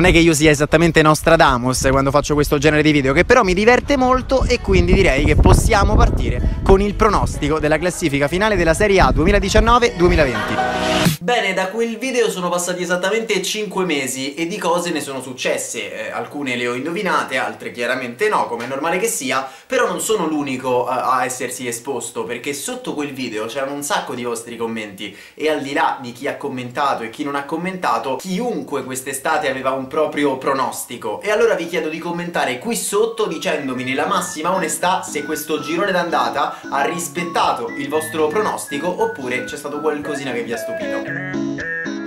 non è che io sia esattamente Nostradamus quando faccio questo genere di video, che però mi diverte molto, e quindi direi che possiamo partire con il pronostico della classifica finale della Serie A 2019-2020. Bene, da quel video sono passati esattamente 5 mesi e di cose ne sono successe, alcune le ho indovinate, altre chiaramente no, come è normale che sia, però non sono l'unico a essersi esposto, perché sotto quel video c'erano un sacco di vostri commenti, e al di là di chi ha commentato e chi non ha commentato, chiunque quest'estate aveva un proprio pronostico. E allora vi chiedo di commentare qui sotto dicendomi nella massima onestà se questo girone d'andata ha rispettato il vostro pronostico oppure c'è stato qualcosina che vi ha stupito.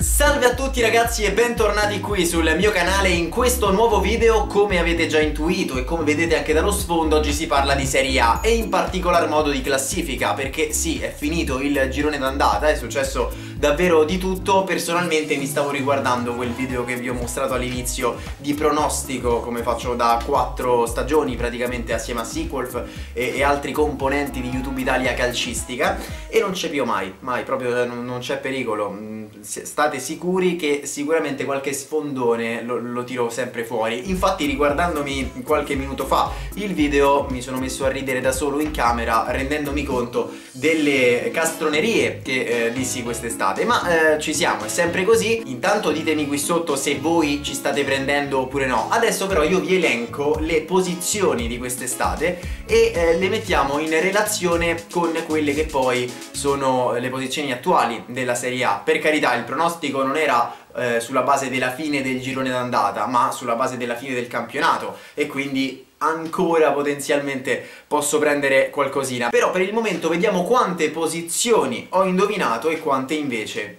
Salve a tutti ragazzi e bentornati qui sul mio canale in questo nuovo video. Come avete già intuito e come vedete anche dallo sfondo, oggi si parla di Serie A e in particolar modo di classifica, perché sì, è finito il girone d'andata, è successo davvero di tutto. Personalmente mi stavo riguardando quel video che vi ho mostrato all'inizio di pronostico, come faccio da 4 stagioni praticamente assieme a Seacolf e altri componenti di Youtube Italia Calcistica, e non c'è più mai, proprio non c'è pericolo. State sicuri che sicuramente qualche sfondone lo tiro sempre fuori. Infatti, riguardandomi qualche minuto fa il video, mi sono messo a ridere da solo in camera, rendendomi conto delle castronerie che dissi quest'estate. Ma ci siamo, è sempre così. Intanto ditemi qui sotto se voi ci state prendendo oppure no. Adesso però io vi elenco le posizioni di quest'estate e le mettiamo in relazione con quelle che poi sono le posizioni attuali della Serie A. Per carità, il pronostico non era sulla base della fine del girone d'andata, ma sulla base della fine del campionato, e quindi ancora potenzialmente posso prendere qualcosina. Però per il momento vediamo quante posizioni ho indovinato e quante invece.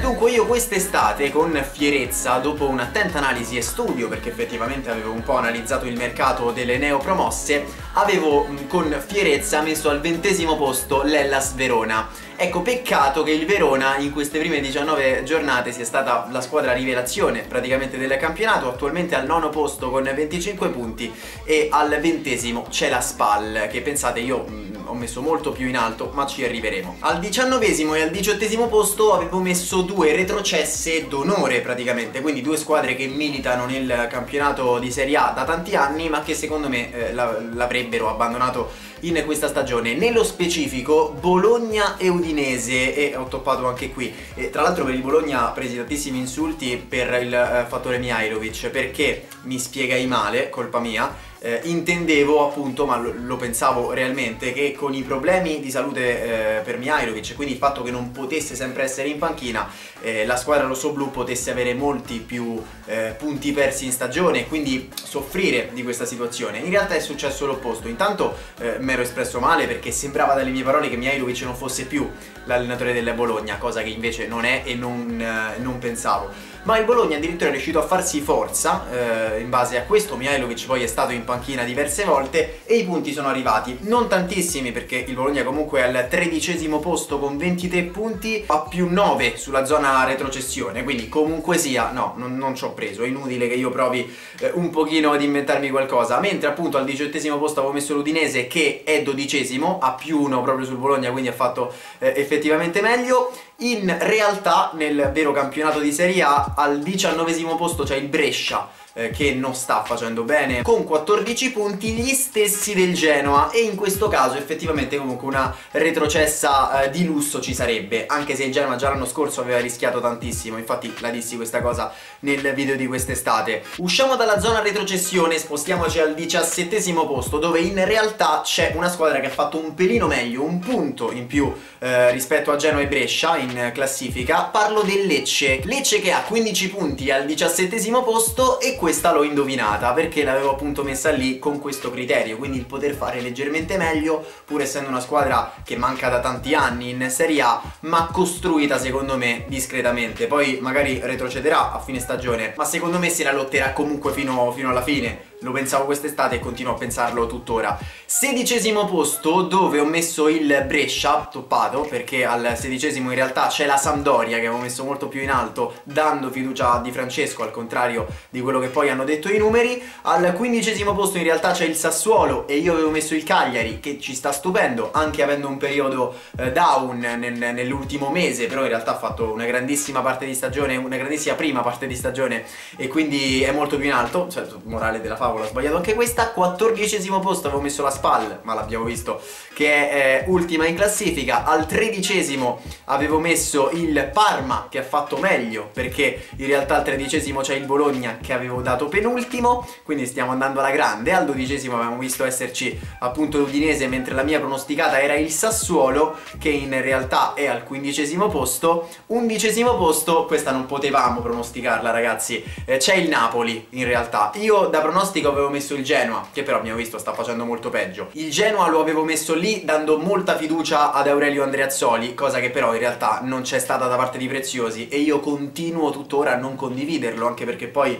Dunque, io quest'estate con fierezza, dopo un'attenta analisi e studio, perché effettivamente avevo un po' analizzato il mercato delle neopromosse, avevo con fierezza messo al 20° posto l'Hellas Verona. Ecco, peccato che il Verona in queste prime 19 giornate sia stata la squadra rivelazione praticamente del campionato, attualmente al 9° posto con 25 punti e al 20° c'è la Spal, che pensate io ho messo molto più in alto, ma ci arriveremo. Al 19° e al 18° posto avevo messo 2 retrocesse d'onore praticamente, quindi 2 squadre che militano nel campionato di Serie A da tanti anni, ma che secondo me l'avrebbero abbandonato in questa stagione. Nello specifico Bologna e Udinese, e ho toppato anche qui. E tra l'altro per il Bologna ho preso tantissimi insulti per il fattore Mihajlović, perché mi spiegai male, colpa mia. Intendevo appunto, ma lo pensavo realmente, che con i problemi di salute per Mihajlović, quindi il fatto che non potesse sempre essere in panchina, la squadra rossoblù potesse avere molti più punti persi in stagione e quindi soffrire di questa situazione. In realtà è successo l'opposto. Intanto mi ero espresso male, perché sembrava dalle mie parole che Mihajlović non fosse più l'allenatore del Bologna, cosa che invece non è e non pensavo. Ma il Bologna addirittura è riuscito a farsi forza in base a questo. Mihajlović poi è stato in panchina diverse volte e i punti sono arrivati, non tantissimi, perché il Bologna comunque è al 13° posto con 23 punti, a più 9 sulla zona retrocessione, quindi comunque sia, no, non ci ho preso, è inutile che io provi un pochino ad inventarmi qualcosa. Mentre appunto al 18° posto avevo messo l'Udinese, che è 12°, a più 1 proprio sul Bologna, quindi ha fatto effettivamente meglio. In realtà nel vero campionato di Serie A al 19° posto c'è il Brescia, che non sta facendo bene, con 14 punti, gli stessi del Genoa, e in questo caso effettivamente comunque una retrocessa di lusso ci sarebbe, anche se il Genoa già l'anno scorso aveva rischiato tantissimo, infatti la dissi questa cosa nel video di quest'estate. Usciamo dalla zona retrocessione, spostiamoci al 17° posto, dove in realtà c'è una squadra che ha fatto un pelino meglio, un punto in più rispetto a Genoa e Brescia in classifica. Parlo del Lecce, che ha 15 punti al 17° posto, e questa l'ho indovinata perché l'avevo appunto messa lì con questo criterio, quindi il poter fare leggermente meglio, pur essendo una squadra che manca da tanti anni in Serie A, ma costruita secondo me discretamente. Poi magari retrocederà a fine stagione, ma secondo me se la lotterà comunque fino alla fine. Lo pensavo quest'estate e continuo a pensarlo tuttora. 16 16° posto, dove ho messo il Brescia, toppato, perché al 16° in realtà c'è la Sampdoria, che avevo messo molto più in alto, dando fiducia a Di Francesco, al contrario di quello che poi hanno detto i numeri. Al 15° posto in realtà c'è il Sassuolo e io avevo messo il Cagliari, che ci sta stupendo, anche avendo un periodo down nell'ultimo mese, però in realtà ha fatto una grandissima parte di stagione, una grandissima prima parte di stagione, e quindi è molto più in alto, cioè, morale della favola, ho sbagliato anche questa. 14° posto avevo messo la Spal, ma l'abbiamo visto che è ultima in classifica. Al 13° avevo messo il Parma, che ha fatto meglio, perché in realtà al 13° c'è il Bologna, che avevo dato penultimo, quindi stiamo andando alla grande. Al 12° avevamo visto esserci appunto l'Udinese, mentre la mia pronosticata era il Sassuolo, che in realtà è al 15° posto. 11° posto, questa non potevamo pronosticarla, ragazzi, c'è il Napoli. In realtà io da pronostico avevo messo il Genoa, che però abbiamo visto sta facendo molto peggio. Il Genoa lo avevo messo lì dando molta fiducia ad Aurelio Andreazzoli, cosa che però in realtà non c'è stata da parte di Preziosi, e io continuo tuttora a non condividerlo, anche perché poi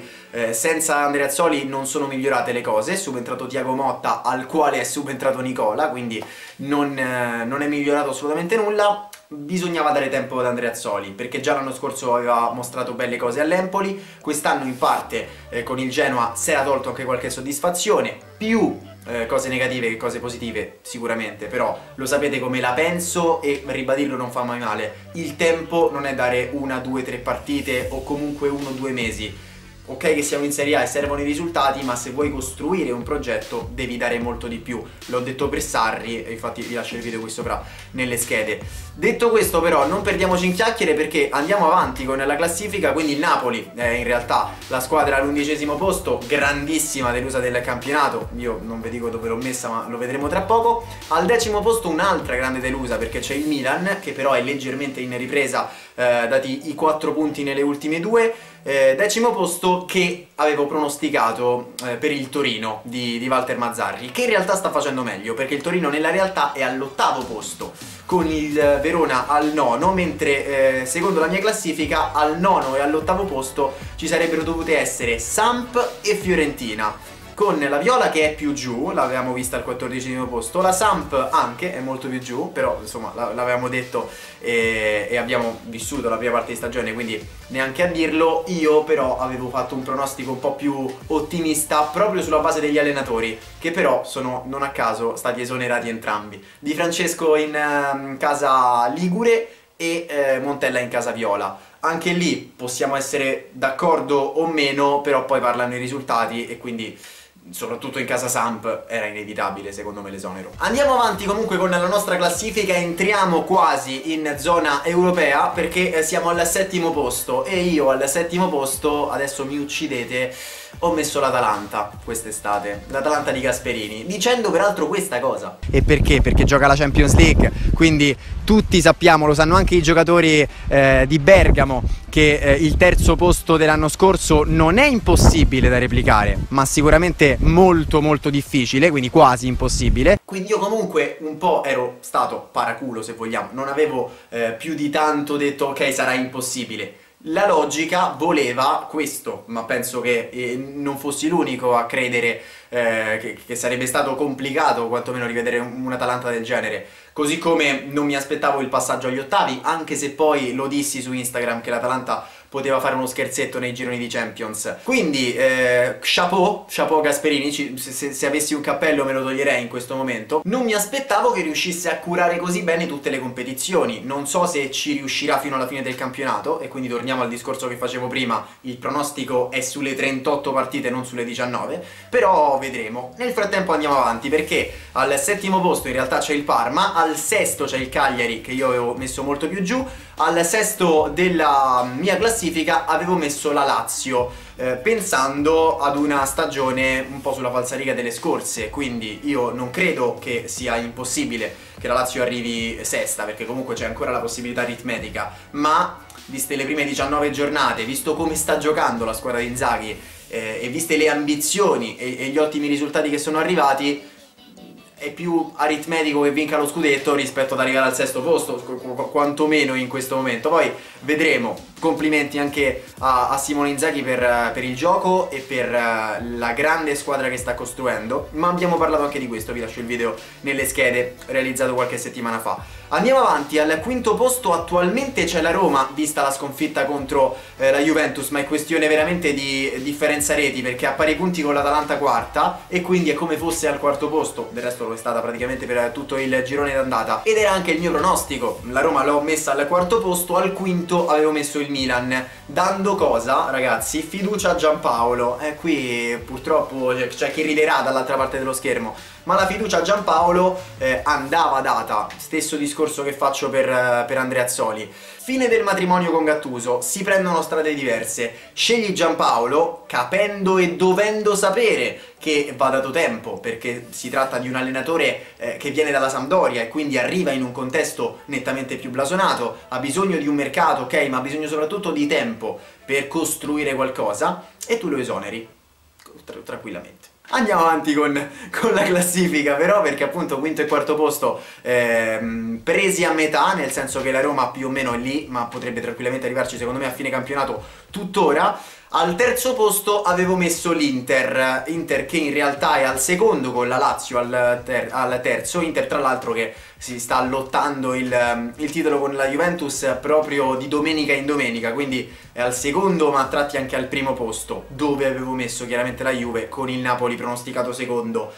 senza Andreazzoli non sono migliorate le cose. È subentrato Thiago Motta, al quale è subentrato Nicola, quindi non è migliorato assolutamente nulla. Bisognava dare tempo ad Andreazzoli, perché già l'anno scorso aveva mostrato belle cose all'Empoli, quest'anno in parte con il Genoa si era tolto anche qualche soddisfazione, più cose negative che cose positive sicuramente, però lo sapete come la penso e ribadirlo non fa mai male. Il tempo non è dare una, due, tre partite o comunque uno, due mesi. Ok che siamo in Serie A e servono i risultati, ma se vuoi costruire un progetto devi dare molto di più. L'ho detto per Sarri, e infatti vi lascio il video qui sopra nelle schede. Detto questo però non perdiamoci in chiacchiere, perché andiamo avanti con la classifica. Quindi il Napoli è in realtà la squadra all'11° posto, grandissima delusa del campionato. Io non vi dico dove l'ho messa, ma lo vedremo tra poco. Al 10° posto un'altra grande delusa, perché c'è il Milan, che però è leggermente in ripresa, dati i 4 punti nelle ultime due. 10° posto che avevo pronosticato per il Torino di Walter Mazzarri, che in realtà sta facendo meglio, perché il Torino nella realtà è all'8° posto, con il Verona al 9°, mentre secondo la mia classifica al 9° e all'8° posto ci sarebbero dovute essere Samp e Fiorentina, con la Viola che è più giù, l'avevamo vista al 14° posto, la Samp anche è molto più giù, però insomma l'avevamo detto e abbiamo vissuto la prima parte di stagione, quindi neanche a dirlo. Io però avevo fatto un pronostico un po' più ottimista proprio sulla base degli allenatori, che però sono non a caso stati esonerati entrambi. Di Francesco in casa Ligure e Montella in casa Viola. Anche lì possiamo essere d'accordo o meno, però poi parlano i risultati e quindi soprattutto in casa Samp era inevitabile secondo me l'esonero. Andiamo avanti comunque con la nostra classifica, entriamo quasi in zona europea, perché siamo al 7° posto e io al 7° posto, adesso mi uccidete, ho messo l'Atalanta quest'estate, l'Atalanta di Gasperini, dicendo peraltro questa cosa. E perché? Perché gioca la Champions League, quindi tutti sappiamo, lo sanno anche i giocatori di Bergamo, che il 3° posto dell'anno scorso non è impossibile da replicare, ma sicuramente molto molto difficile, quindi quasi impossibile. Quindi io comunque un po' ero stato paraculo, se vogliamo, non avevo più di tanto detto ok sarà impossibile. La logica voleva questo, ma penso che non fossi l'unico a credere che sarebbe stato complicato quantomeno rivedere un'Atalanta del genere. Così come non mi aspettavo il passaggio agli ottavi, anche se poi lo dissi su Instagram che l'Atalanta poteva fare uno scherzetto nei gironi di Champions. Quindi chapeau Gasperini, se avessi un cappello me lo toglierei in questo momento. Non mi aspettavo che riuscisse a curare così bene tutte le competizioni, non so se ci riuscirà fino alla fine del campionato, e quindi torniamo al discorso che facevo prima, il pronostico è sulle 38 partite non sulle 19, però vedremo. Nel frattempo andiamo avanti, perché al 7° posto in realtà c'è il Parma, al 6° c'è il Cagliari che io avevo messo molto più giù, al 6° della mia classifica avevo messo la Lazio, pensando ad una stagione un po' sulla falsariga delle scorse, quindi io non credo che sia impossibile che la Lazio arrivi 6ª, perché comunque c'è ancora la possibilità aritmetica, ma viste le prime 19 giornate, visto come sta giocando la squadra di Inzaghi e viste le ambizioni e gli ottimi risultati che sono arrivati, è più aritmetico che vinca lo scudetto rispetto ad arrivare al sesto posto, quantomeno in questo momento. Poi vedremo. Complimenti anche a Simone Inzaghi per il gioco e per la grande squadra che sta costruendo, ma abbiamo parlato anche di questo, vi lascio il video nelle schede realizzato qualche settimana fa. Andiamo avanti, al quinto posto attualmente c'è la Roma, vista la sconfitta contro la Juventus, ma è questione veramente di differenza reti, perché ha pari punti con l'Atalanta quarta e quindi è come fosse al quarto posto, del resto lo è stata praticamente per tutto il girone d'andata, ed era anche il mio pronostico, la Roma l'ho messa al quarto posto, al quinto avevo messo il Milan, dando cosa, ragazzi? Fiducia a Giampaolo, e qui purtroppo c'è chi riderà dall'altra parte dello schermo, ma la fiducia a Giampaolo andava data, stesso discorso che faccio per Andreazzoli. Fine del matrimonio con Gattuso, si prendono strade diverse, scegli Giampaolo capendo e dovendo sapere che va dato tempo, perché si tratta di un allenatore che viene dalla Sampdoria e quindi arriva in un contesto nettamente più blasonato, ha bisogno di un mercato, ok, ma ha bisogno soprattutto di tempo per costruire qualcosa, e tu lo esoneri tranquillamente. Andiamo avanti con la classifica però, perché appunto quinto e quarto posto presi a metà, nel senso che la Roma più o meno è lì, ma potrebbe tranquillamente arrivarci secondo me a fine campionato tuttora. Al terzo posto avevo messo l'Inter, Inter che in realtà è al secondo con la Lazio al terzo, Inter tra l'altro che si sta lottando il titolo con la Juventus proprio di domenica in domenica, quindi è al secondo ma a tratti anche al primo posto, dove avevo messo chiaramente la Juve con il Napoli pronosticato secondo,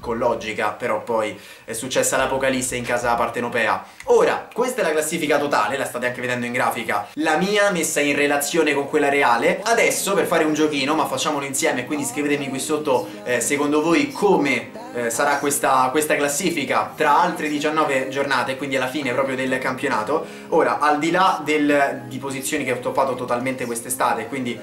con logica, però poi è successa l'apocalisse in casa partenopea. Ora, questa è la classifica totale, la state anche vedendo in grafica, la mia messa in relazione con quella reale. Adesso, per fare un giochino, ma facciamolo insieme, quindi scrivetemi qui sotto secondo voi come sarà questa classifica tra altre 19 giornate, quindi alla fine proprio del campionato. Ora, al di là di posizioni che ho toppato totalmente quest'estate, quindi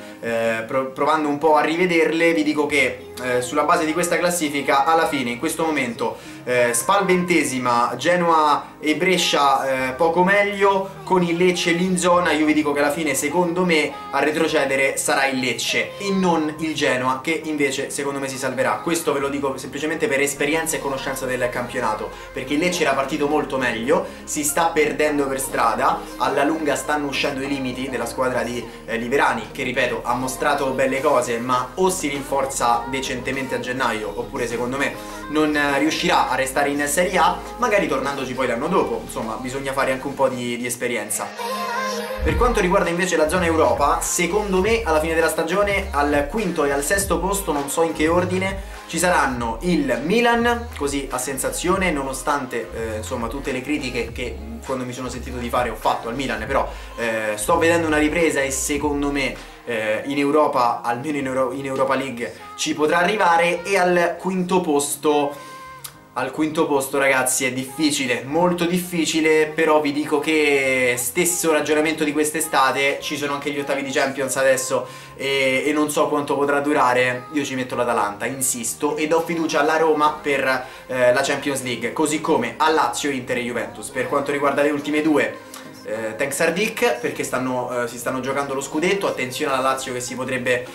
provando un po' a rivederle, vi dico che sulla base di questa classifica alla fine in questo momento Spal ventesima, Genoa e Brescia poco meglio, con il Lecce lì in zona. Io vi dico che alla fine secondo me a retrocedere sarà il Lecce e non il Genoa, che invece secondo me si salverà. Questo ve lo dico semplicemente per esperienza e conoscenza del campionato, perché il Lecce era partito molto meglio, si sta perdendo per strada, alla lunga stanno uscendo i limiti della squadra di Liverani, che ripeto ha mostrato belle cose, ma o si rinforza decentemente a gennaio oppure secondo me non riuscirà a restare in Serie A, magari tornandoci poi l'anno dopo. Insomma, bisogna fare anche un po' di esperienza. Per quanto riguarda invece la zona Europa, secondo me alla fine della stagione al quinto e al sesto posto, non so in che ordine, ci saranno il Milan, così a sensazione, nonostante insomma tutte le critiche che quando mi sono sentito di fare ho fatto al Milan, però sto vedendo una ripresa e secondo me in Europa, almeno in Europa League, ci potrà arrivare. E al quinto posto ragazzi è difficile, molto difficile, però vi dico che stesso ragionamento di quest'estate, ci sono anche gli ottavi di Champions adesso e non so quanto potrà durare. Io ci metto l'Atalanta, insisto, e do fiducia alla Roma per la Champions League, così come a Lazio, Inter e Juventus. Per quanto riguarda le ultime due, thanks a Dick, perché si stanno giocando lo scudetto. Attenzione alla Lazio che si potrebbe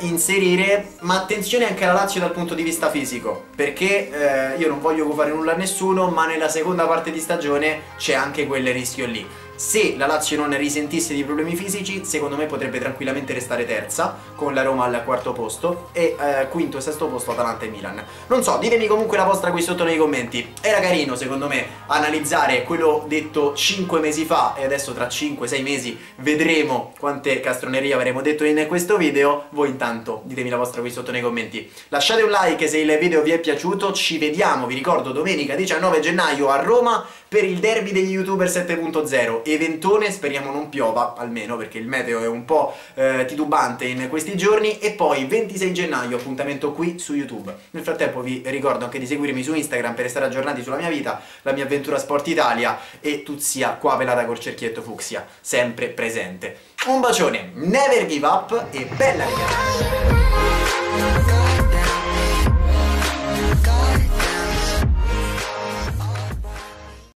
inserire, ma attenzione anche alla Lazio dal punto di vista fisico, perché io non voglio fare nulla a nessuno, ma nella seconda parte di stagione c'è anche quel rischio lì. Se la Lazio non risentisse di problemi fisici, secondo me potrebbe tranquillamente restare terza, con la Roma al quarto posto e quinto e sesto posto Atalanta e Milan. Non so, ditemi comunque la vostra qui sotto nei commenti. Era carino secondo me analizzare quello detto 5 mesi fa, e adesso tra 5-6 mesi vedremo quante castronerie avremo detto in questo video. Voi intanto ditemi la vostra qui sotto nei commenti, lasciate un like se il video vi è piaciuto, ci vediamo, vi ricordo, domenica 19 gennaio a Roma per il derby degli youtuber 7.0. Eventone, speriamo non piova, almeno perché il meteo è un po' titubante in questi giorni. E poi 26 gennaio appuntamento qui su YouTube. Nel frattempo vi ricordo anche di seguirmi su Instagram per restare aggiornati sulla mia vita, la mia avventura Sport Italia, e Tuzia qua pelata col cerchietto fucsia sempre presente. Un bacione, never give up e bella ragazzi!